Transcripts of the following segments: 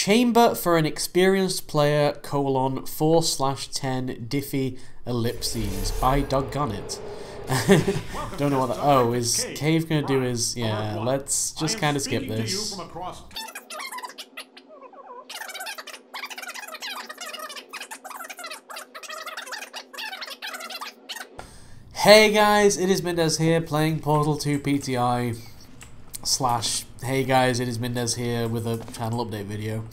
Chamber for an experienced player, colon, 4/10, Diffie, ellipses. By doggone it. Don't know what that... Oh, is Cave going to do his... Yeah, let's just kind of skip this. Hey guys, it is Mindez here, playing Portal 2 PTI. Slash... Hey guys, it is Mindez here with a channel update video.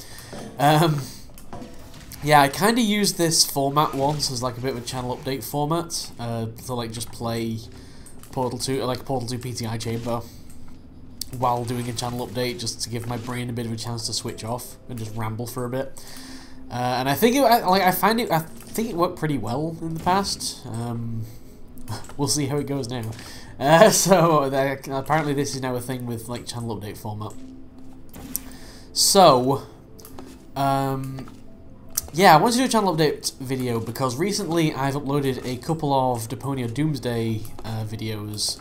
Yeah, I kind of used this format once as like a bit of a channel update format to like just play Portal 2, like Portal 2 PTI Chamber while doing a channel update just to give my brain a bit of a chance to switch off and just ramble for a bit. And I think I think it worked pretty well in the past. We'll see how it goes now. Apparently this is now a thing with like channel update format. So, yeah, I wanted to do a channel update video because recently I've uploaded a couple of Deponia Doomsday videos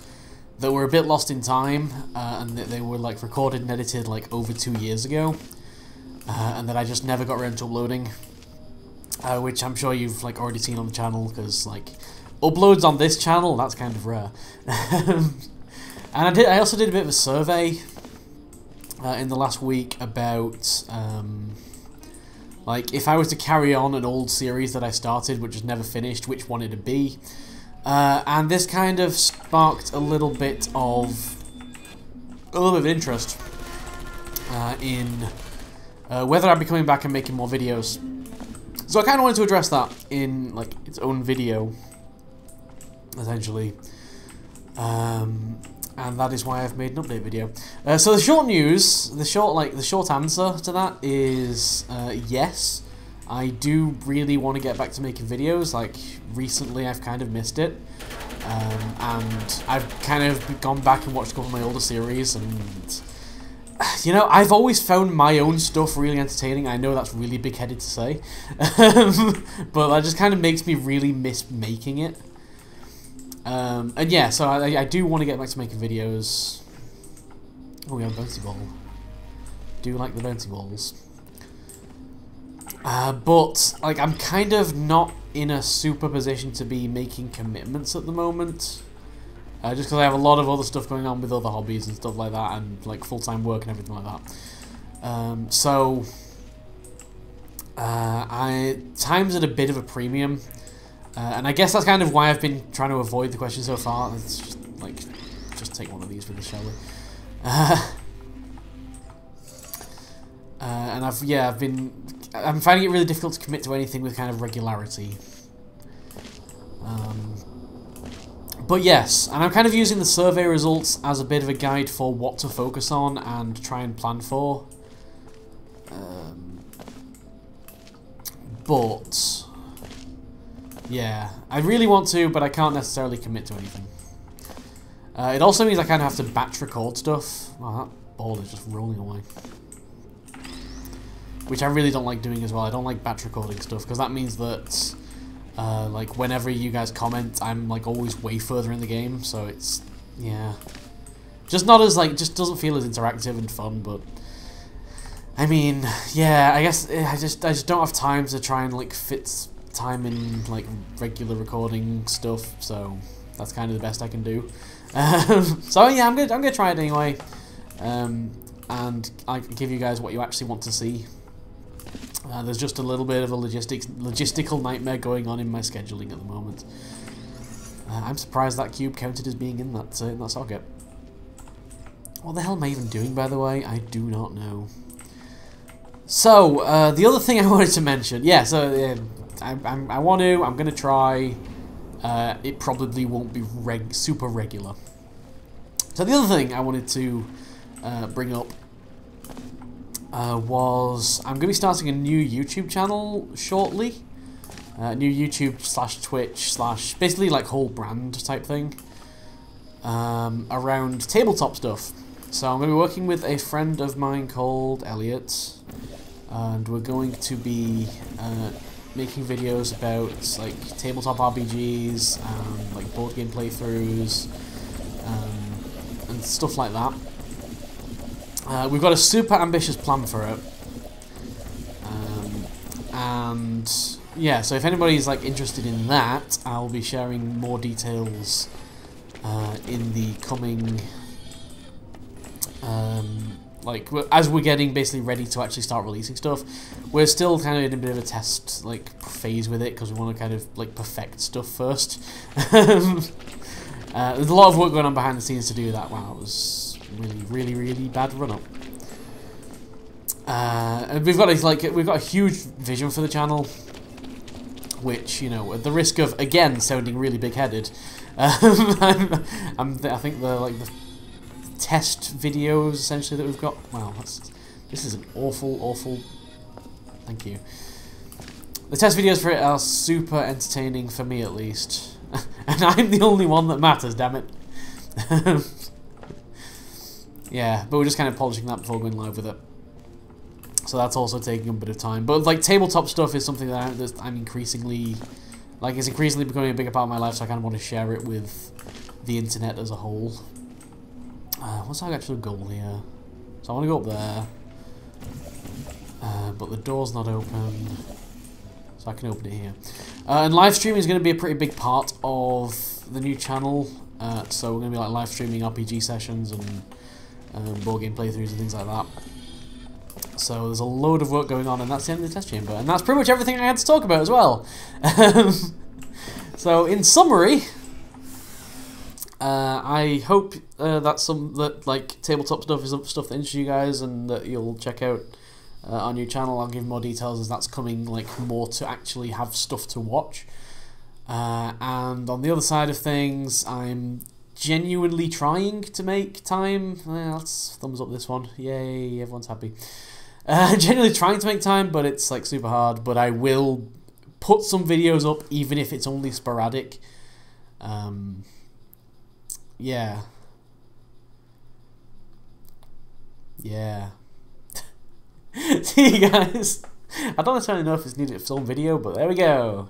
that were a bit lost in time, and that they were like recorded and edited like over 2 years ago, and that I just never got around to uploading, which I'm sure you've like already seen on the channel because like. Uploads on this channel, that's kind of rare. And I also did a bit of a survey in the last week about like if I was to carry on an old series that I started which was never finished, which one it'd be. And this kind of sparked a little bit of interest in whether I'd be coming back and making more videos. So I kinda wanted to address that in like its own video. Essentially, and that is why I've made an update video. So the short news, the short answer to that is yes, I do really want to get back to making videos. Like recently, I've kind of missed it, and I've kind of gone back and watched a couple of my older series, and you know, I've always found my own stuff really entertaining. I know that's really big-headed to say, but that just kind of makes me really miss making it. And yeah, so I do want to get back to making videos. Oh, we have a bouncy ball. Do like the bouncy balls. But, like, I'm kind of not in a super position to be making commitments at the moment. Just because I have a lot of other stuff going on with other hobbies and stuff like that, and, like, full-time work and everything like that. Time's at a bit of a premium. And I guess that's kind of why I've been trying to avoid the question so far. Let's just, like, just take one of these with us, shall we? And I'm finding it really difficult to commit to anything with kind of regularity. But yes, and I'm kind of using the survey results as a bit of a guide for what to focus on and try and plan for. But... yeah, I really want to, but I can't necessarily commit to anything. It also means I kind of have to batch record stuff. Oh, that ball is just rolling away. Which I really don't like doing as well. I don't like batch recording stuff, because that means that, like, whenever you guys comment, I'm, like, always way further in the game, so it's, yeah. Just not as, like, just doesn't feel as interactive and fun, but... I mean, yeah, I guess I just don't have time to try and, like, fit... time in like regular recording stuff, so that's kind of the best I can do. So yeah, I'm gonna try it anyway, and I can give you guys what you actually want to see. There's just a little bit of a logistical nightmare going on in my scheduling at the moment. I'm surprised that cube counted as being in that socket. What the hell am I even doing, by the way? I do not know. So the other thing I wanted to mention, yeah. So I'm going to try, it probably won't be super regular. So the other thing I wanted to bring up was I'm going to be starting a new YouTube channel shortly. New YouTube / Twitch / basically like whole brand type thing around tabletop stuff. So I'm going to be working with a friend of mine called Elliot, and we're going to be... making videos about like tabletop RPGs, like board game playthroughs, and stuff like that. We've got a super ambitious plan for it, And yeah, so if anybody's like interested in that, I'll be sharing more details in the coming like as we're getting basically ready to actually start releasing stuff. We're still kind of in a bit of a test like phase with it because we want to kind of like perfect stuff first. There's a lot of work going on behind the scenes to do that. Wow, it was really bad run up. And we've got a, we've got a huge vision for the channel, which, you know, at the risk of again sounding really big-headed, I think the test videos essentially that we've got. Wow, this is an awful. Thank you. The test videos for it are super entertaining for me, at least. And I'm the only one that matters, damn it. Yeah, but we're just kind of polishing that before going live with it. So that's also taking a bit of time. But like tabletop stuff is something that I'm increasingly, like, it's increasingly becoming a bigger part of my life. So I kind of want to share it with the internet as a whole. What's our actual goal here? So I want to go up there, but the door's not open. So I can open it here. And live streaming is going to be a pretty big part of the new channel. So we're going to be like live streaming RPG sessions and board game playthroughs and things like that. So there's a load of work going on, and that's the end of the test chamber. And that's pretty much everything I had to talk about as well. So in summary, I hope that like tabletop stuff is stuff that interests you guys and that you'll check out. Our new channel. I'll give more details as that's coming, like more to actually have stuff to watch. And on the other side of things, I'm genuinely trying to make time. Well, let's thumbs up this one. Yay, everyone's happy. Genuinely trying to make time, but it's like super hard. But I will put some videos up, even if it's only sporadic. Yeah. Yeah. See you guys. I don't necessarily know if it's needed to film video, but there we go.